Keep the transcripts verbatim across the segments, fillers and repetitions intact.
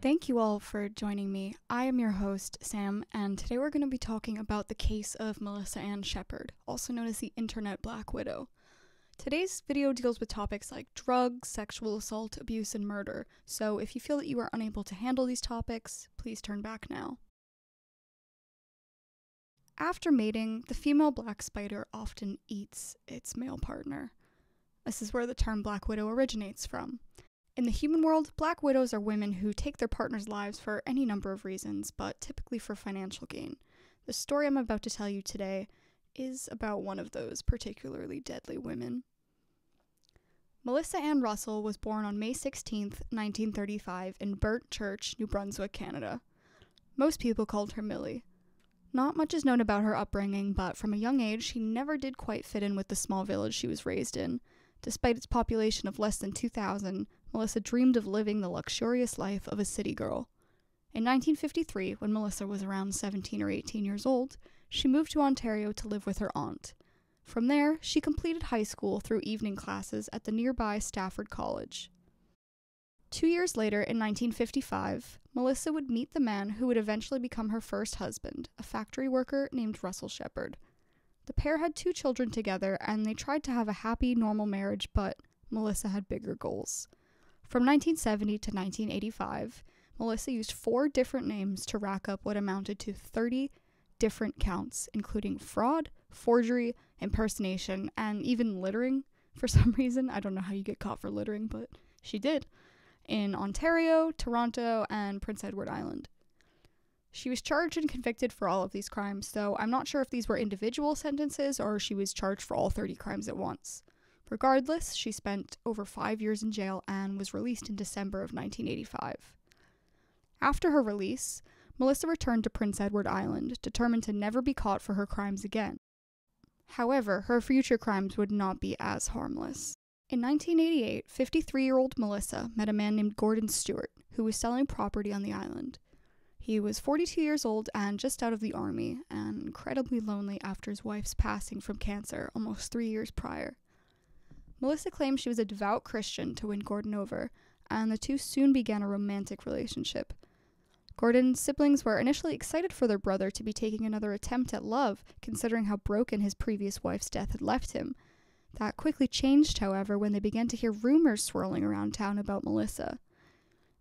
Thank you all for joining me. I am your host, Sam, and today we're going to be talking about the case of Melissa Ann Shepard, also known as the Internet Black Widow. Today's video deals with topics like drugs, sexual assault, abuse, and murder, so if you feel that you are unable to handle these topics, please turn back now. After mating, the female black spider often eats its male partner. This is where the term Black Widow originates from. In the human world, black widows are women who take their partner's lives for any number of reasons, but typically for financial gain. The story I'm about to tell you today is about one of those particularly deadly women. Melissa Ann Russell was born on May sixteenth, nineteen thirty-five in Burnt Church, New Brunswick, Canada. Most people called her Millie. Not much is known about her upbringing, but from a young age, she never did quite fit in with the small village she was raised in. Despite its population of less than two thousand, Melissa dreamed of living the luxurious life of a city girl. In nineteen fifty-three, when Melissa was around seventeen or eighteen years old, she moved to Ontario to live with her aunt. From there, she completed high school through evening classes at the nearby Stafford College. Two years later, in nineteen fifty-five, Melissa would meet the man who would eventually become her first husband, a factory worker named Russell Shepherd. The pair had two children together, and they tried to have a happy, normal marriage, but Melissa had bigger goals. From nineteen seventy to nineteen eighty-five, Melissa used four different names to rack up what amounted to thirty different counts, including fraud, forgery, impersonation, and even littering. For some reason, I don't know how you get caught for littering, but she did. In Ontario, Toronto, and Prince Edward Island. She was charged and convicted for all of these crimes, though I'm not sure if these were individual sentences or she was charged for all thirty crimes at once. Regardless, she spent over five years in jail and was released in December of nineteen eighty-five. After her release, Melissa returned to Prince Edward Island, determined to never be caught for her crimes again. However, her future crimes would not be as harmless. In nineteen eighty-eight, fifty-three-year-old Melissa met a man named Gordon Stewart, who was selling property on the island. He was forty-two years old and just out of the army, and incredibly lonely after his wife's passing from cancer almost three years prior. Melissa claimed she was a devout Christian to win Gordon over, and the two soon began a romantic relationship. Gordon's siblings were initially excited for their brother to be taking another attempt at love, considering how broken his previous wife's death had left him. That quickly changed, however, when they began to hear rumors swirling around town about Melissa.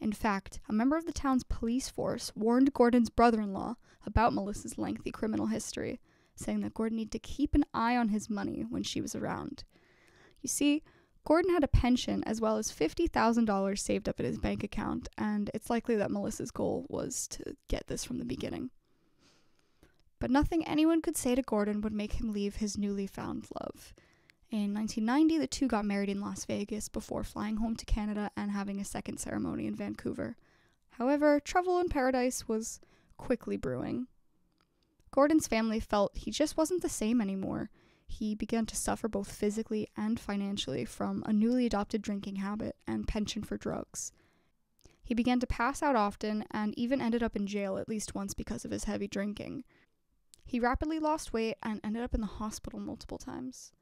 In fact, a member of the town's police force warned Gordon's brother-in-law about Melissa's lengthy criminal history, saying that Gordon needed to keep an eye on his money when she was around. You see, Gordon had a pension as well as fifty thousand dollars saved up in his bank account, and it's likely that Melissa's goal was to get this from the beginning. But nothing anyone could say to Gordon would make him leave his newly found love. In nineteen ninety, the two got married in Las Vegas before flying home to Canada and having a second ceremony in Vancouver. However, trouble in paradise was quickly brewing. Gordon's family felt he just wasn't the same anymore. He began to suffer both physically and financially from a newly adopted drinking habit and penchant for drugs. He began to pass out often and even ended up in jail at least once because of his heavy drinking. He rapidly lost weight and ended up in the hospital multiple times.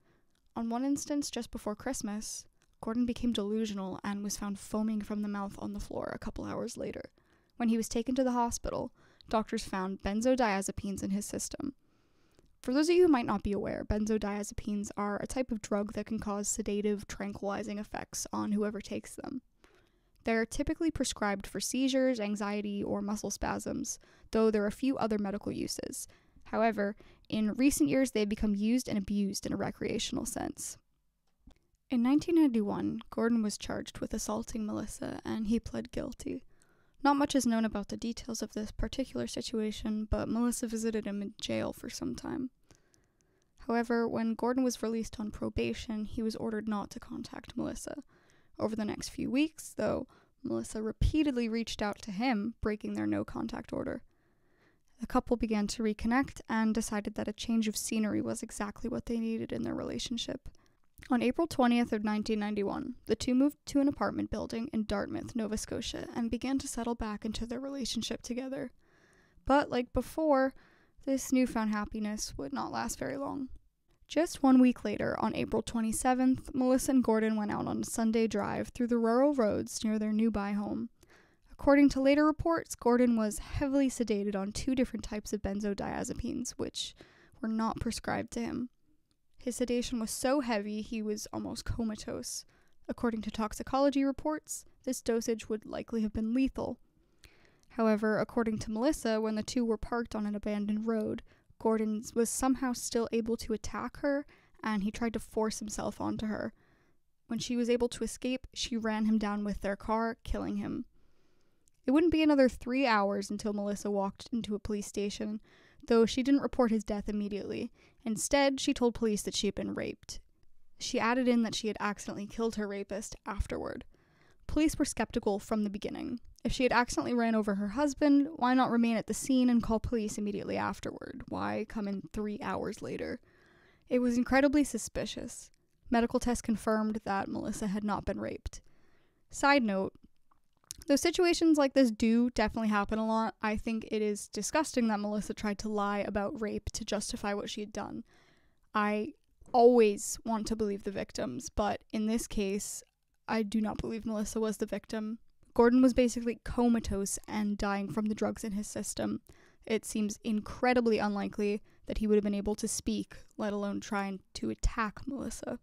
On one instance, just before Christmas, Gordon became delusional and was found foaming from the mouth on the floor a couple hours later. When he was taken to the hospital, doctors found benzodiazepines in his system. For those of you who might not be aware, benzodiazepines are a type of drug that can cause sedative, tranquilizing effects on whoever takes them. They're typically prescribed for seizures, anxiety, or muscle spasms, though there are a few other medical uses. However, in recent years, they've become used and abused in a recreational sense. In nineteen ninety-one, Gordon was charged with assaulting Melissa, and he pled guilty. Not much is known about the details of this particular situation, but Melissa visited him in jail for some time. However, when Gordon was released on probation, he was ordered not to contact Melissa. Over the next few weeks, though, Melissa repeatedly reached out to him, breaking their no-contact order. The couple began to reconnect and decided that a change of scenery was exactly what they needed in their relationship. On April twentieth of nineteen ninety-one, the two moved to an apartment building in Dartmouth, Nova Scotia, and began to settle back into their relationship together. But, like before, this newfound happiness would not last very long. Just one week later, on April twenty-seventh, Melissa and Gordon went out on a Sunday drive through the rural roads near their new buy home. According to later reports, Gordon was heavily sedated on two different types of benzodiazepines, which were not prescribed to him. His sedation was so heavy he was almost comatose. According to toxicology reports, this dosage would likely have been lethal. However, according to Melissa, when the two were parked on an abandoned road, Gordon was somehow still able to attack her, and he tried to force himself onto her. When she was able to escape, she ran him down with their car, killing him. It wouldn't be another three hours until Melissa walked into a police station, though she didn't report his death immediately. Instead, she told police that she had been raped. She added in that she had accidentally killed her rapist afterward. Police were skeptical from the beginning. If she had accidentally ran over her husband, why not remain at the scene and call police immediately afterward? Why come in three hours later? It was incredibly suspicious. Medical tests confirmed that Melissa had not been raped. Side note, though situations like this do definitely happen a lot, I think it is disgusting that Melissa tried to lie about rape to justify what she had done. I always want to believe the victims, but in this case, I do not believe Melissa was the victim. Gordon was basically comatose and dying from the drugs in his system. It seems incredibly unlikely that he would have been able to speak, let alone trying to attack Melissa.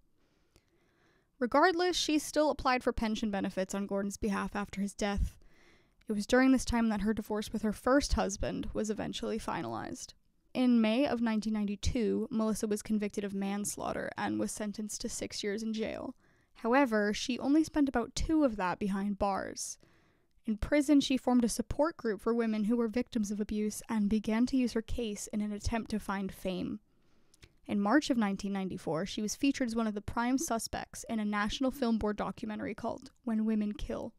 Regardless, she still applied for pension benefits on Gordon's behalf after his death. It was during this time that her divorce with her first husband was eventually finalized. In May of nineteen ninety-two, Melissa was convicted of manslaughter and was sentenced to six years in jail. However, she only spent about two of that behind bars. In prison, she formed a support group for women who were victims of abuse and began to use her case in an attempt to find fame. In March of nineteen ninety-four, she was featured as one of the prime suspects in a National Film Board documentary called When Women Kill.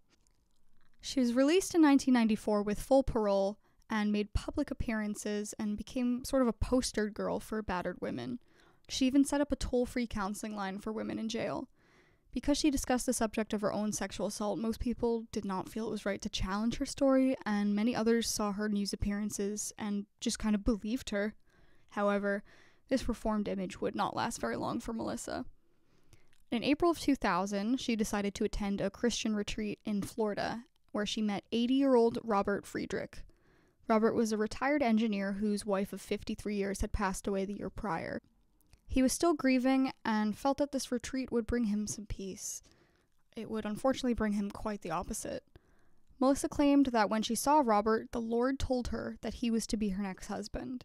She was released in nineteen ninety-four with full parole and made public appearances and became sort of a poster girl for battered women. She even set up a toll-free counseling line for women in jail. Because she discussed the subject of her own sexual assault, most people did not feel it was right to challenge her story, and many others saw her news appearances and just kind of believed her. However, this reformed image would not last very long for Melissa. In April of two thousand, she decided to attend a Christian retreat in Florida, where she met eighty-year-old Robert Friedrich. Robert was a retired engineer whose wife of fifty-three years had passed away the year prior. He was still grieving and felt that this retreat would bring him some peace. It would unfortunately bring him quite the opposite. Melissa claimed that when she saw Robert, the Lord told her that he was to be her next husband.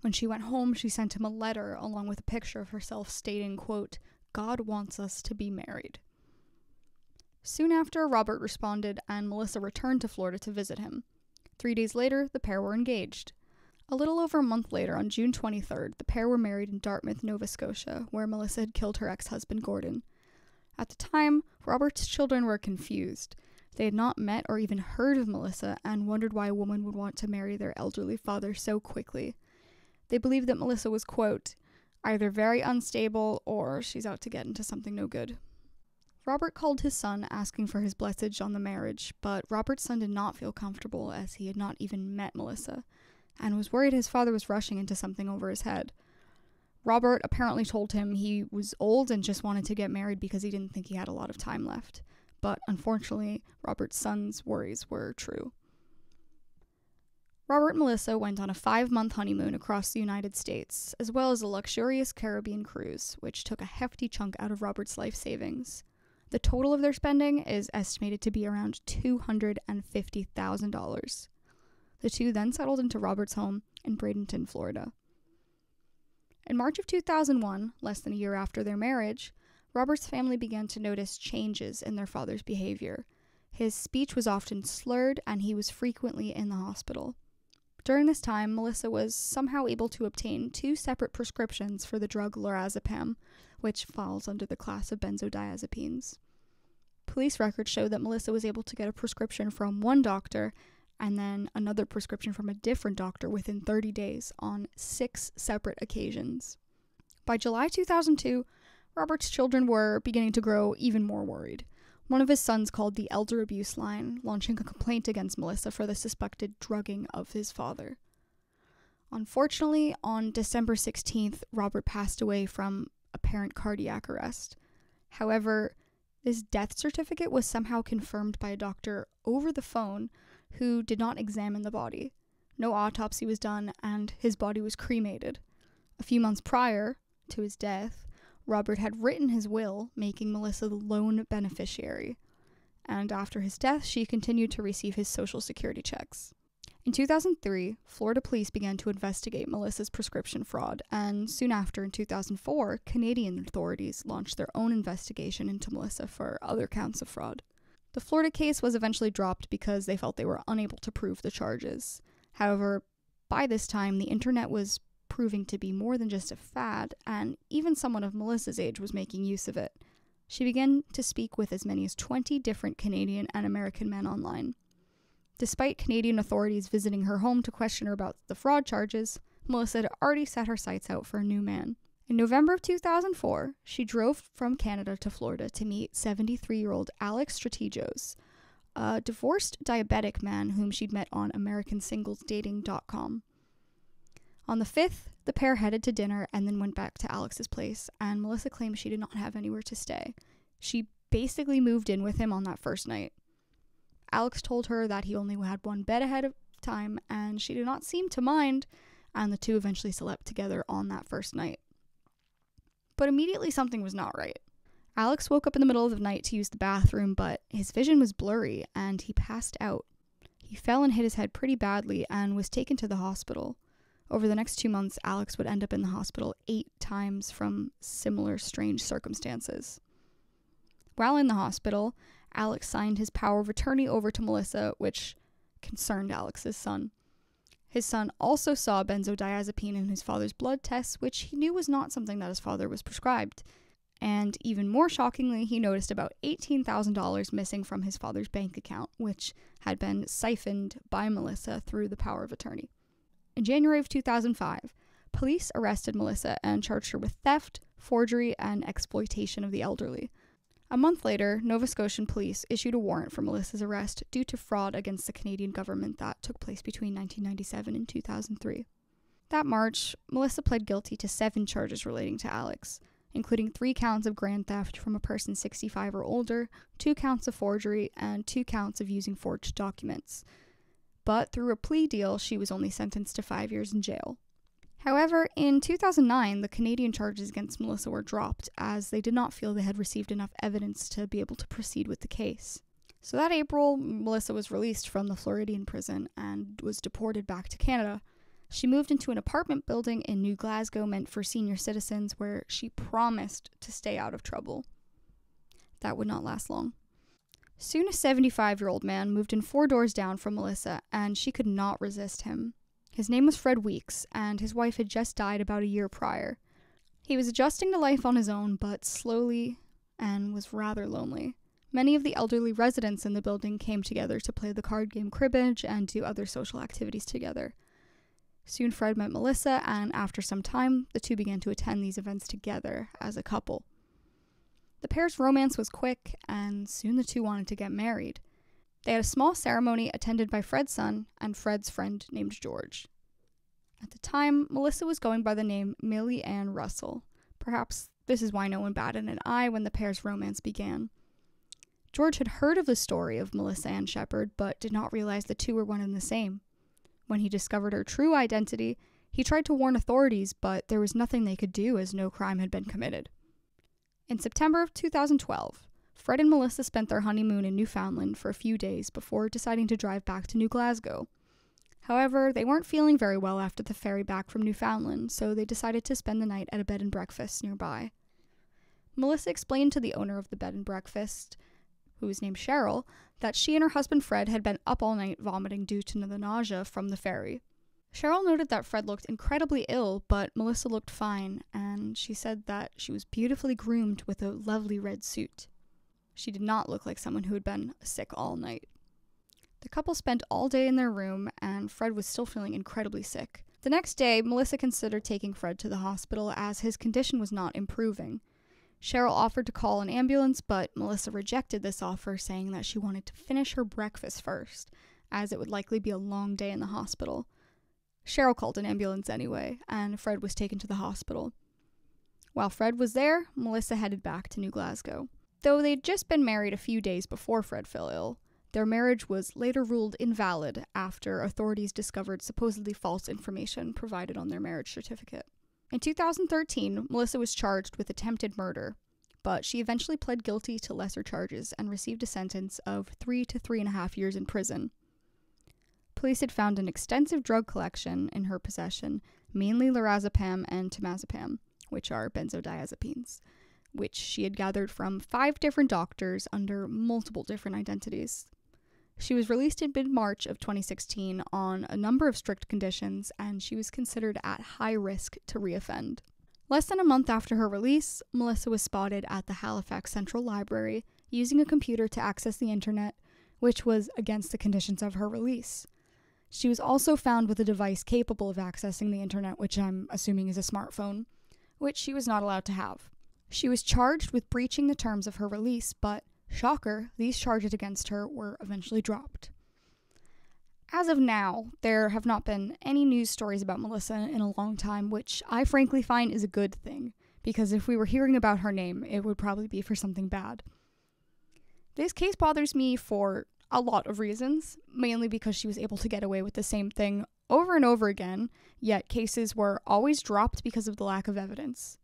When she went home, she sent him a letter along with a picture of herself stating, quote, "God wants us to be married." Soon after, Robert responded and Melissa returned to Florida to visit him. Three days later, the pair were engaged. A little over a month later, on June twenty-third, the pair were married in Dartmouth, Nova Scotia, where Melissa had killed her ex-husband, Gordon. At the time, Robert's children were confused. They had not met or even heard of Melissa and wondered why a woman would want to marry their elderly father so quickly. They believed that Melissa was, quote, "either very unstable or she's out to get into something no good." Robert called his son asking for his blessing on the marriage, but Robert's son did not feel comfortable as he had not even met Melissa, and was worried his father was rushing into something over his head. Robert apparently told him he was old and just wanted to get married because he didn't think he had a lot of time left. But unfortunately, Robert's son's worries were true. Robert and Melissa went on a five-month honeymoon across the United States, as well as a luxurious Caribbean cruise, which took a hefty chunk out of Robert's life savings. The total of their spending is estimated to be around two hundred fifty thousand dollars. The two then settled into Robert's home in Bradenton, Florida. In March of two thousand one, less than a year after their marriage, Robert's family began to notice changes in their father's behavior. His speech was often slurred, and he was frequently in the hospital. During this time, Melissa was somehow able to obtain two separate prescriptions for the drug lorazepam, which falls under the class of benzodiazepines. Police records show that Melissa was able to get a prescription from one doctor and then another prescription from a different doctor within thirty days on six separate occasions. By July two thousand two, Robert's children were beginning to grow even more worried. One of his sons called the Elder Abuse Line, launching a complaint against Melissa for the suspected drugging of his father. Unfortunately, on December sixteenth, Robert passed away from apparent cardiac arrest. However, This death certificate was somehow confirmed by a doctor over the phone who did not examine the body. No autopsy was done, and his body was cremated. A few months prior to his death, Robert had written his will, making Melissa the lone beneficiary. And after his death, she continued to receive his social security checks. In two thousand three, Florida police began to investigate Melissa's prescription fraud, and soon after, in two thousand four, Canadian authorities launched their own investigation into Melissa for other counts of fraud. The Florida case was eventually dropped because they felt they were unable to prove the charges. However, by this time, the internet was proving to be more than just a fad, and even someone of Melissa's age was making use of it. She began to speak with as many as twenty different Canadian and American men online. Despite Canadian authorities visiting her home to question her about the fraud charges, Melissa had already set her sights out for a new man. In November of two thousand four, she drove from Canada to Florida to meet seventy-three-year-old Alex Strategios, a divorced diabetic man whom she'd met on American Singles Dating dot com. On the fifth, the pair headed to dinner and then went back to Alex's place, and Melissa claimed she did not have anywhere to stay. She basically moved in with him on that first night. Alex told her that he only had one bed ahead of time, and she did not seem to mind, and the two eventually slept together on that first night. But immediately something was not right. Alex woke up in the middle of the night to use the bathroom, but his vision was blurry, and he passed out. He fell and hit his head pretty badly and was taken to the hospital. Over the next two months, Alex would end up in the hospital eight times from similar strange circumstances. While in the hospital, Alex signed his power of attorney over to Melissa, which concerned Alex's son. His son also saw benzodiazepine in his father's blood tests, which he knew was not something that his father was prescribed. And even more shockingly, he noticed about eighteen thousand dollars missing from his father's bank account, which had been siphoned by Melissa through the power of attorney. In January of two thousand five, police arrested Melissa and charged her with theft, forgery, and exploitation of the elderly. A month later, Nova Scotian police issued a warrant for Melissa's arrest due to fraud against the Canadian government that took place between nineteen ninety-seven and two thousand three. That March, Melissa pled guilty to seven charges relating to Alex, including three counts of grand theft from a person sixty-five or older, two counts of forgery, and two counts of using forged documents. But through a plea deal, she was only sentenced to five years in jail. However, in two thousand nine, the Canadian charges against Melissa were dropped as they did not feel they had received enough evidence to be able to proceed with the case. So that April, Melissa was released from the Floridian prison and was deported back to Canada. She moved into an apartment building in New Glasgow meant for senior citizens where she promised to stay out of trouble. That would not last long. Soon a seventy-five-year-old man moved in four doors down from Melissa, and she could not resist him. His name was Fred Weeks, and his wife had just died about a year prior. He was adjusting to life on his own, but slowly, and was rather lonely. Many of the elderly residents in the building came together to play the card game cribbage and do other social activities together. Soon Fred met Melissa, and after some time, the two began to attend these events together as a couple. The pair's romance was quick, and soon the two wanted to get married. They had a small ceremony attended by Fred's son and Fred's friend named George. At the time, Melissa was going by the name Melissa Ann Russell. Perhaps this is why no one batted an eye when the pair's romance began. George had heard of the story of Melissa Ann Shepard, but did not realize the two were one and the same. When he discovered her true identity, he tried to warn authorities, but there was nothing they could do as no crime had been committed. In September of two thousand twelve, Fred and Melissa spent their honeymoon in Newfoundland for a few days before deciding to drive back to New Glasgow. However, they weren't feeling very well after the ferry back from Newfoundland, so they decided to spend the night at a bed and breakfast nearby. Melissa explained to the owner of the bed and breakfast, who was named Cheryl, that she and her husband Fred had been up all night vomiting due to the nausea from the ferry. Cheryl noted that Fred looked incredibly ill, but Melissa looked fine, and she said that she was beautifully groomed with a lovely red suit. She did not look like someone who had been sick all night. The couple spent all day in their room, and Fred was still feeling incredibly sick. The next day, Melissa considered taking Fred to the hospital as his condition was not improving. Cheryl offered to call an ambulance, but Melissa rejected this offer, saying that she wanted to finish her breakfast first, as it would likely be a long day in the hospital. Cheryl called an ambulance anyway, and Fred was taken to the hospital. While Fred was there, Melissa headed back to New Glasgow. Though they'd just been married a few days before Fred fell ill, their marriage was later ruled invalid after authorities discovered supposedly false information provided on their marriage certificate. In two thousand thirteen, Melissa was charged with attempted murder, but she eventually pled guilty to lesser charges and received a sentence of three to three and a half years in prison. Police had found an extensive drug collection in her possession, mainly lorazepam and temazepam, which are benzodiazepines, which she had gathered from five different doctors under multiple different identities. She was released in mid-March of twenty sixteen on a number of strict conditions, and she was considered at high risk to reoffend. Less than a month after her release, Melissa was spotted at the Halifax Central Library using a computer to access the internet, which was against the conditions of her release. She was also found with a device capable of accessing the internet, which I'm assuming is a smartphone, which she was not allowed to have. She was charged with breaching the terms of her release, but, shocker, these charges against her were eventually dropped. As of now, there have not been any news stories about Melissa in a long time, which I frankly find is a good thing, because if we were hearing about her name, it would probably be for something bad. This case bothers me for a lot of reasons, mainly because she was able to get away with the same thing over and over again, yet cases were always dropped because of the lack of evidence.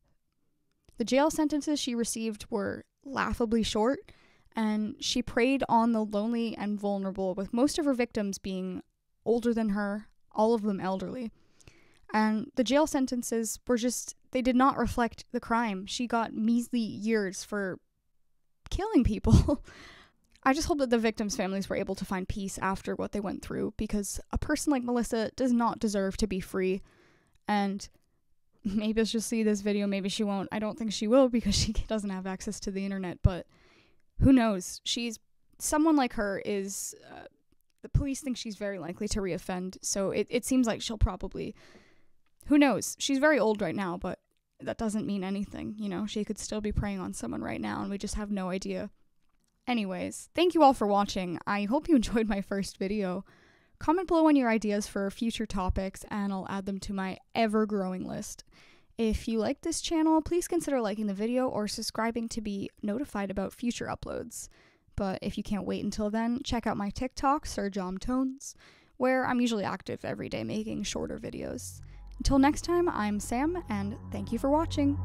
The jail sentences she received were laughably short, and she preyed on the lonely and vulnerable, with most of her victims being older than her, all of them elderly. And the jail sentences were just, they did not reflect the crime. She got measly years for killing people. I just hope that the victims' families were able to find peace after what they went through, because a person like Melissa does not deserve to be free, and maybe she'll see this video, maybe she won't. I don't think she will because she doesn't have access to the internet, but who knows? She's someone like her is, uh, the police think she's very likely to reoffend, so it, it seems like she'll probably, who knows? She's very old right now, but that doesn't mean anything, you know? She could still be preying on someone right now, and we just have no idea. Anyways, thank you all for watching. I hope you enjoyed my first video. Comment below on your ideas for future topics, and I'll add them to my ever-growing list. If you like this channel, please consider liking the video or subscribing to be notified about future uploads. But if you can't wait until then, check out my TikTok, sirjomtones, where I'm usually active every day making shorter videos. Until next time, I'm Sam, and thank you for watching!